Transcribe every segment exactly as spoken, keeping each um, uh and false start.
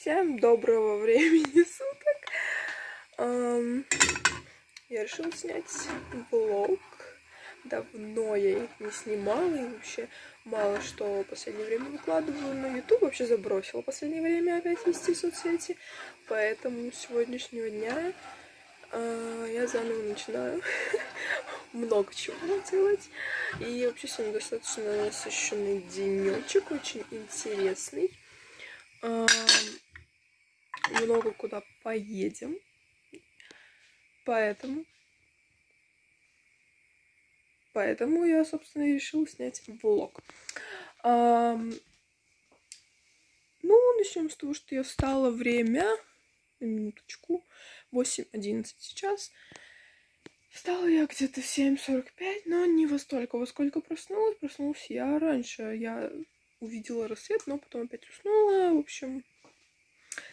Всем доброго времени суток. Я решила снять влог. Давно я их не снимала. И вообще мало что в последнее время выкладываю на YouTube. Вообще забросила в последнее время опять вести соцсети. Поэтому с сегодняшнего дня я заново начинаю много чего делать. И вообще сегодня достаточно насыщенный денечек. Очень интересный. Много куда поедем, поэтому поэтому я, собственно, и решила снять влог. А, ну, начнем с того, что я встала время на минуточку восемь одиннадцать сейчас. Встала я где-то в семь сорок пять, но не во столько, во сколько проснулась. Проснулась я раньше, я увидела рассвет, но потом опять уснула. В общем,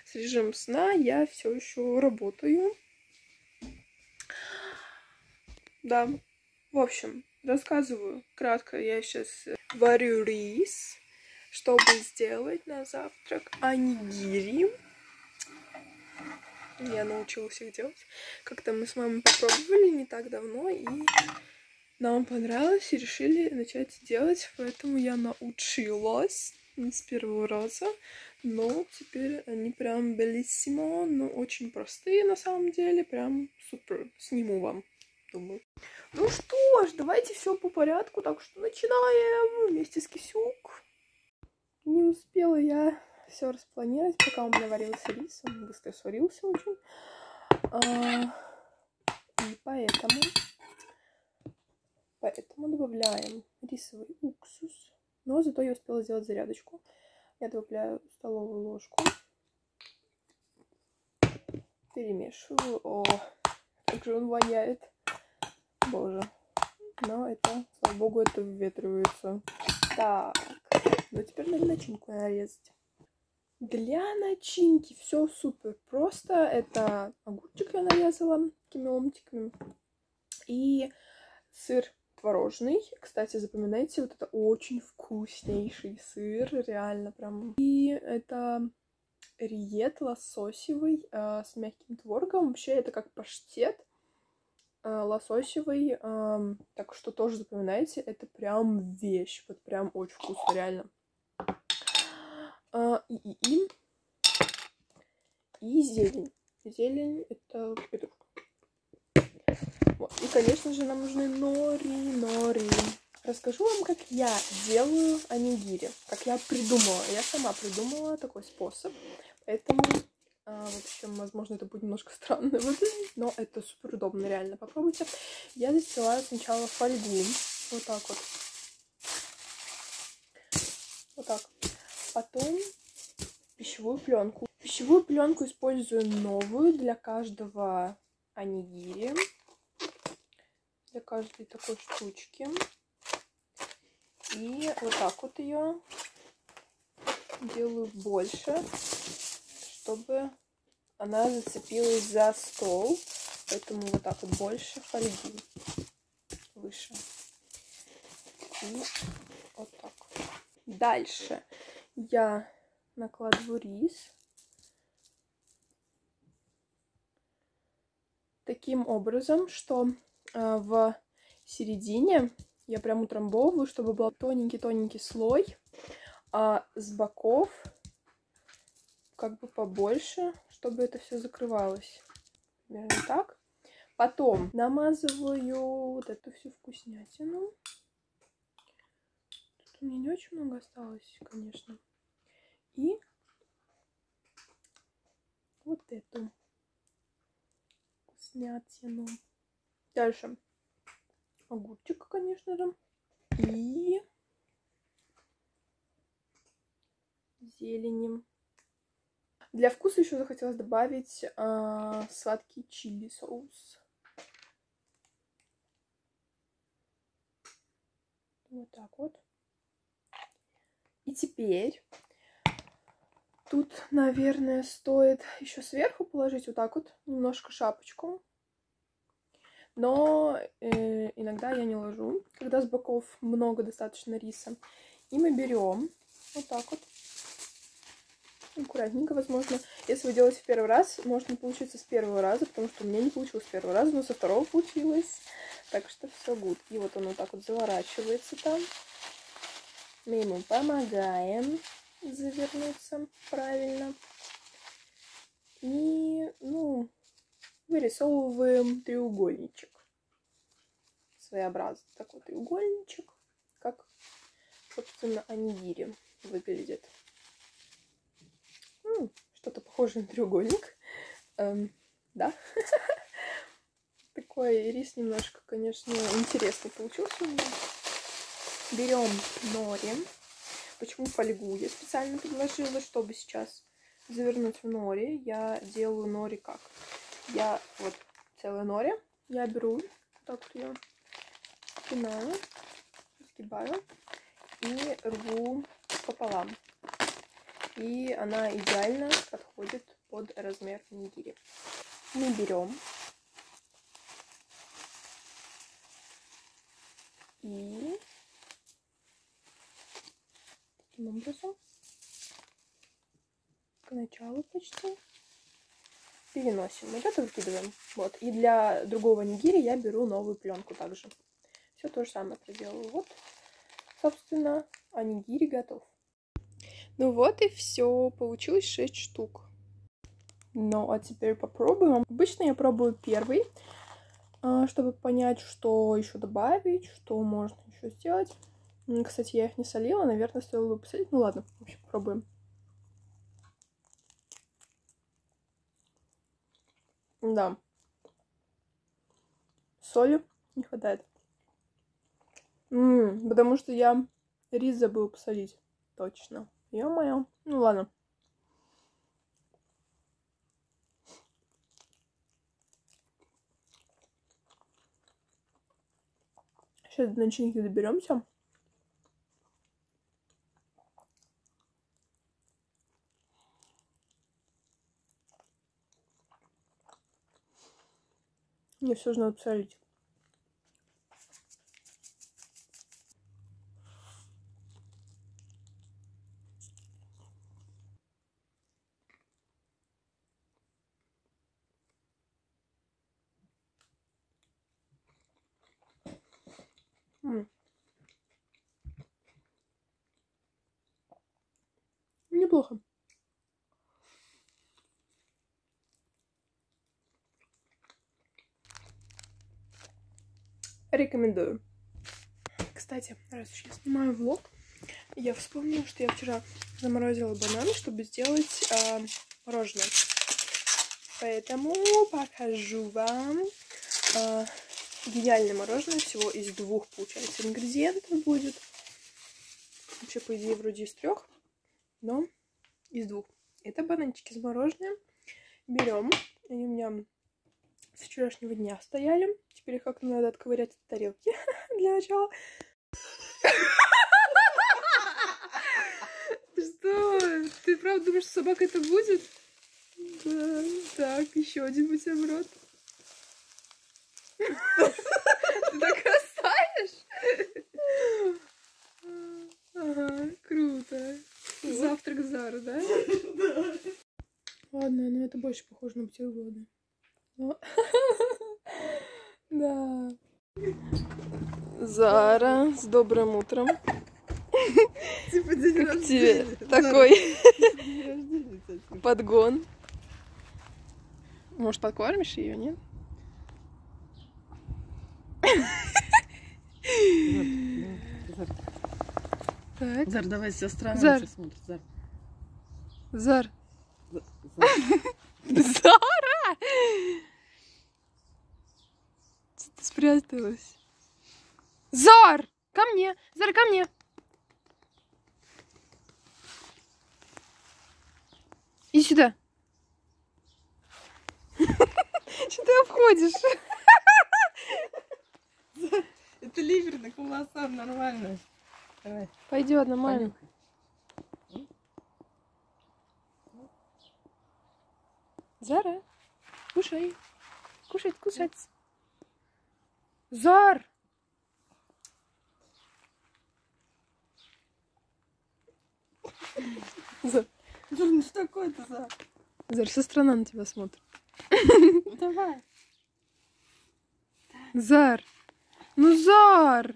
с режимом сна я все еще работаю. Да, в общем, рассказываю кратко. Я сейчас варю рис, чтобы сделать на завтрак онигири. Я научилась их делать. Как-то мы с мамой попробовали не так давно, и нам понравилось, и решили начать делать. Поэтому я научилась. Не с первого раза, но теперь они прям белиссимо, но очень простые на самом деле, прям супер. Сниму вам, думаю. Ну что ж, давайте все по порядку, так что начинаем вместе с Кисюк. Не успела я все распланировать, пока у меня варился рис, он быстро сварился очень. И поэтому, поэтому добавляем рисовый уксус. Но зато я успела сделать зарядочку. Я добавляю столовую ложку. Перемешиваю. О, как же он воняет. Боже. Но это, слава богу, это выветривается. Так. Ну, теперь надо начинку нарезать. Для начинки все супер просто. Это огурчик я нарезала такими ломтиками. И сыр творожный. Кстати, запоминайте, вот это очень вкуснейший сыр, реально прям. И это риет лососевый э, с мягким творогом. Вообще это как паштет э, лососевый, э, так что тоже запоминайте, это прям вещь, вот прям очень вкусно, реально. Э, и, и, и. и зелень. Зелень это петрушка. Вот. И, конечно же, нам нужны нори-нори. Расскажу вам, как я делаю онигири, как я придумала. Я сама придумала такой способ, поэтому, э, в общем, возможно, это будет немножко странно выглядеть, но это супер удобно, реально, попробуйте. Я застилаю сначала фольгу, вот так вот, вот так, потом пищевую пленку. Пищевую пленку использую новую для каждого онигири. Для каждой такой штучки. И вот так вот ее делаю больше, чтобы она зацепилась за стол. Поэтому вот так вот больше фольги. Выше. И вот так. Дальше я накладываю рис. Таким образом, что в середине я прям утрамбовываю, чтобы был тоненький-тоненький слой, а с боков как бы побольше, чтобы это все закрывалось. Примерно так. Потом намазываю вот эту всю вкуснятину. Тут у меня не очень много осталось, конечно. И вот эту вкуснятину. Дальше огурчик, конечно же, и зелени. Для вкуса еще захотелось добавить э, сладкий чили соус. Вот так вот. И теперь тут, наверное, стоит еще сверху положить вот так вот немножко шапочку. Но э, иногда я не ложу, когда с боков много достаточно риса. И мы берем вот так вот аккуратненько, возможно. Если вы делаете в первый раз, может не получиться с первого раза, потому что у меня не получилось с первого раза, но со второго получилось. Так что все гуд. И вот он вот так вот заворачивается там. Мы ему помогаем завернуться правильно. И, ну, вырисовываем треугольничек. Своеобразный такой треугольничек, как, собственно, анигири выглядит. Что-то похожее на треугольник. Эм, да. Такой рис немножко, конечно, интересный получился у меня. Берем нори. Почему фольгу я специально предложила, чтобы сейчас завернуть в нори. Я делаю нори как? Я вот целая нори. Я беру, так вот ее пинаю, сгибаю и рву пополам. И она идеально подходит под размер нигири. Мы берем и таким образом к началу почти переносим. Вот это выкидываем. Вот. И для другого нигири я беру новую пленку также. Все то же самое проделаю. Вот, собственно, а нигири готов. Ну вот и все, получилось шесть штук. Ну а теперь попробуем. Обычно я пробую первый, чтобы понять, что еще добавить, что можно еще сделать. Кстати, я их не солила, наверное, стоило бы посолить. Ну ладно, в общем, пробуем. Да. Соли не хватает. М-м, потому что я рис забыла посолить. Точно. Ё-моё. Ну ладно. Сейчас до начинки доберемся. Мне все же надо посолить. Неплохо. Рекомендую. Кстати, раз уж я снимаю влог, я вспомнила, что я вчера заморозила бананы, чтобы сделать э, мороженое. Поэтому покажу вам э, гениальное мороженое. Всего из двух, получается, ингредиентов будет. Вообще, по идее, вроде из трех. Но из двух. Это бананчики с мороженым. Берем. Они у меня с вчерашнего дня стояли. Теперь их как-то надо отковырять от тарелки для начала. Что? Ты правда думаешь, что собака это будет? Да. Так, еще один бутерброд. Ты так оставишь? Ага, круто. Завтрак Зара, да? Да. Ладно, но это больше похоже на бутерброды. Да. Зара, с добрым утром. Типа день рождения. Такой подгон. Может, подкормишь ее, нет? Так. Зар, давай, сестра, Зар. Сейчас смотрит. Зар. Зар. Зар. Зара! Ты спряталась. Зар! Ко мне! Зар, ко мне! Иди сюда. Что ты обходишь? Это ливер на куласам, нормально. Пойдет нормально. Зара, кушай. Кушать, кушать. Зар! Зар. Ну что такое-то, Зар? Зар, вся страна на тебя смотрит. Ну давай. Зар. Ну, Зар.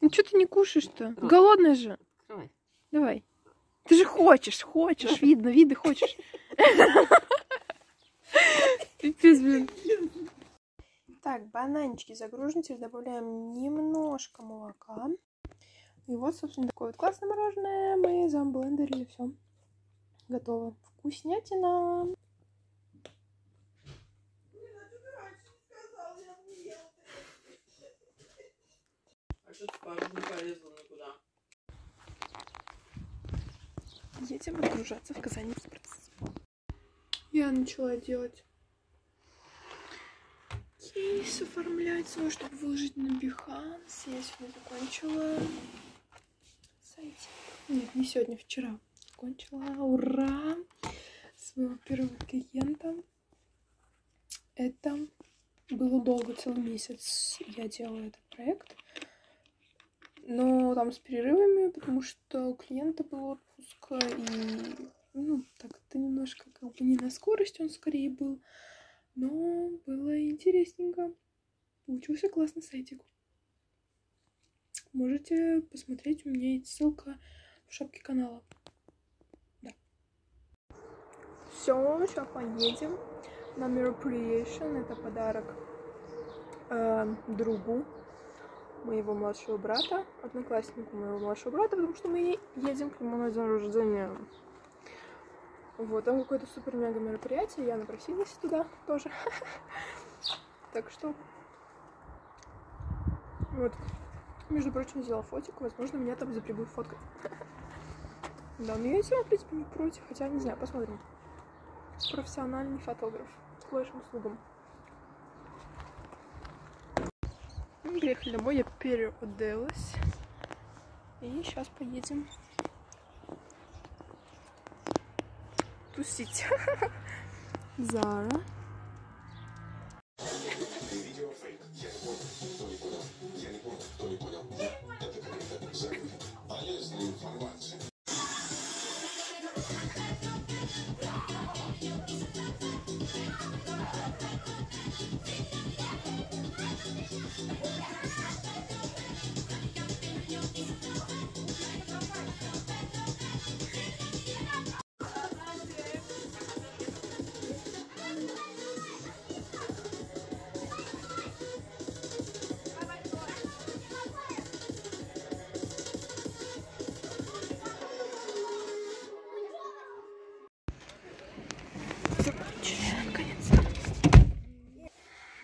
Ну что ты не кушаешь-то? Голодная же. Открывай. Давай. Ты же хочешь, хочешь. Видно, видно, хочешь. Пипец, блин. Так, бананчики загруженные, добавляем немножко молока. И вот, собственно, такое вот классное мороженое. Мы замблендерили, все. Готово. Вкуснятина. А что ты не полезла никуда? Едем отгружаться в Казани-спортс. Я начала делать кейс, оформлять свой, чтобы выложить на Behance. Я сегодня закончила сайт. Нет, не сегодня, вчера. Закончила, ура! Своего первого клиента. Это было долго, целый месяц я делала этот проект. Но там с перерывами, потому что у клиента был отпуск. И, ну, так это немножко как бы не на скорости он скорее был. Но было интересненько. Получился классный сайтик. Можете посмотреть, у меня есть ссылка в шапке канала. Да. Все, сейчас поедем на мероприятие. Это подарок э, другу моего младшего брата, однокласснику моего младшего брата, потому что мы едем к нему на день рождения. Вот, там какое-то супер-мега мероприятие, я напросилась туда тоже. Так что, вот, между прочим, взяла фотик, возможно, меня там запрягут фоткать. Да, но я все, в принципе, не против, хотя, не знаю, посмотрим. Профессиональный фотограф, к вашим услугам. Мы приехали домой, я переоделась, и сейчас поедем тусить. Зара.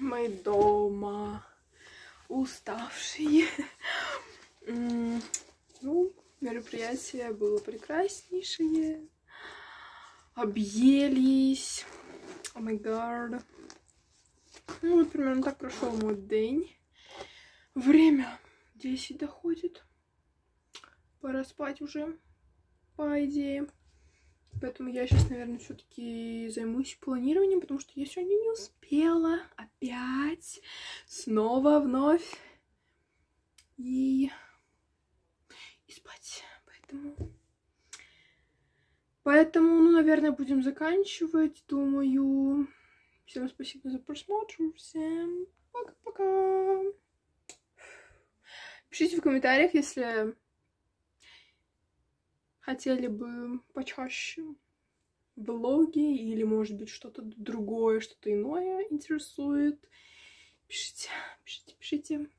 Мы дома, уставшие. Ну, мероприятие было прекраснейшее. Объелись. О май гад. Ну, вот примерно так прошел мой день. Время десять доходит. Пора спать уже, по идее. Поэтому я сейчас, наверное, все-таки займусь планированием, потому что я сегодня не успела. Опять. Снова, вновь. И... И спать. Поэтому... Поэтому, ну, наверное, будем заканчивать, думаю. Всем спасибо за просмотр. Всем пока-пока. Пишите в комментариях, если... Хотели бы почаще влоги или, может быть, что-то другое, что-то иное интересует. Пишите, пишите, пишите.